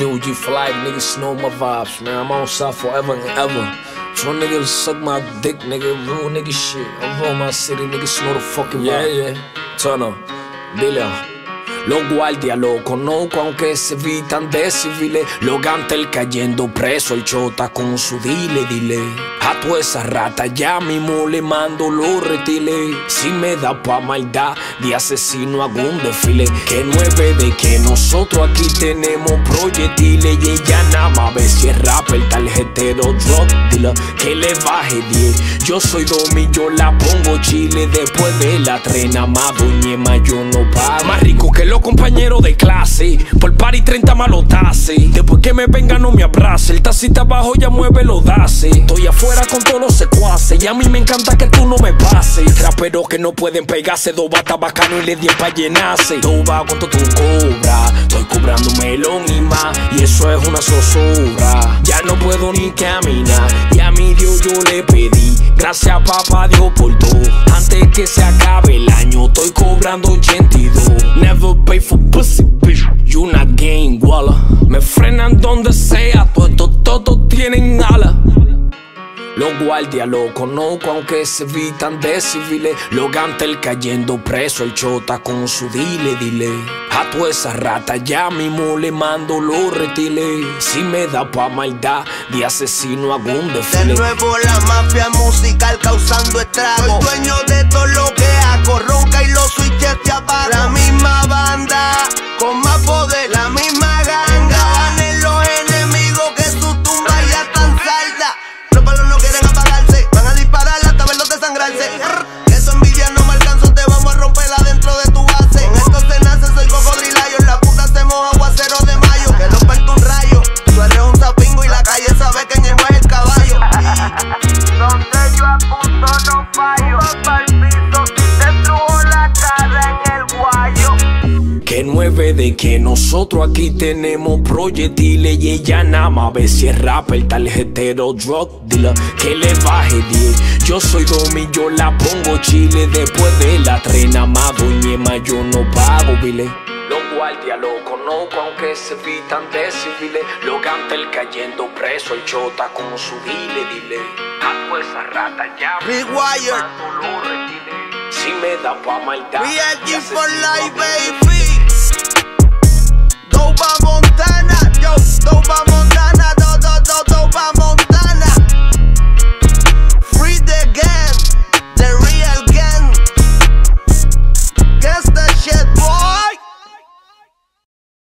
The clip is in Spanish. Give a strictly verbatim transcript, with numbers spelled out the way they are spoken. deal with you for life, niggas know my vibes, man. I'm on side forever and ever. True niggas suck my dick, nigga. Real nigga shit. I'm from my city, niggas know the fucking vibe. Yeah, yeah. Turn up, dile. Luego al diálogo conozco, aunque se evitan de civiles. Lo gantel cayendo preso, el chota con su dile, dile. A tu esa rata ya mismo le mando los retiles. Si me da pa' maldad, de asesino hago un desfile. Que nueve de que nosotros aquí tenemos proyectiles. Y ella nada más ve si es rap, el tarjetero drop dealer. Que le baje diez, yo soy Domi, yo la pongo chile. Después de la trena, más doñema yo no paro. Más rico que los compañeros de clase, por party treinta malos taxis. Después que me venga no me abrace, el tacita abajo ya mueve los daces. Estoy afuera con todos los secuaces y a mí me encanta que tú no me pases. Traperos que no pueden pegarse, Dowba está bacano y le di pa' llenarse. Dowba, ¿cuánto tú cobras? Estoy cobrando un melón y más, y eso es una zozobra. Ya no puedo ni caminar y a mi Dios yo le pedí, gracias papá Dios por todo. Antes que se acabe el año estoy cobrando ochenta y dos. Never pay for pussy, bitch, you not game, walla. Me frenan donde sea, todos, todos tienen alas. Los guardias lo conozco, aunque se evitan de civiles. Lo gantel cayendo preso, el chota con su dile, dile. A tu esa rata ya mismo le mando los retiles. Si me da pa' maldad, de asesino hago un desfile. De nuevo la mafia musical causando estragos. Soy dueño de todo lo que hago, ronca y los switches te apagan. La misma banda, con más poder, la misma ganga. Ganen los enemigos que su tumba ya están salda. Los palos no quieren apagarse, van a disparar hasta verlos desangrarse. Eso envidia no me alcanzo, te vamos a romperla dentro de tu base. En esto se nace, soy cocodrilayo, en la puta hacemos aguacero de mayo. Que los parte un rayo, tú eres un sapingo y la calle sabe que en el es el caballo. Y donde yo apunto no fallo, papá el piso, te flujo la cara en el guayo. Que nueve de que nosotros aquí tenemos proyectiles. Y ella nada más ve si es rap, el tarjetero drug dealer. Que le baje diez, yo soy Domi, yo la pongo chile. Después de la trena, más doñema yo no pago bile. Los guardias lo conozco, aunque se evitan de civiles. Los gantel cayendo preso, el chota con su dile, dile. A tu esa rata ya REWIRE. Si me da pa' maldad, we are here for life, baby.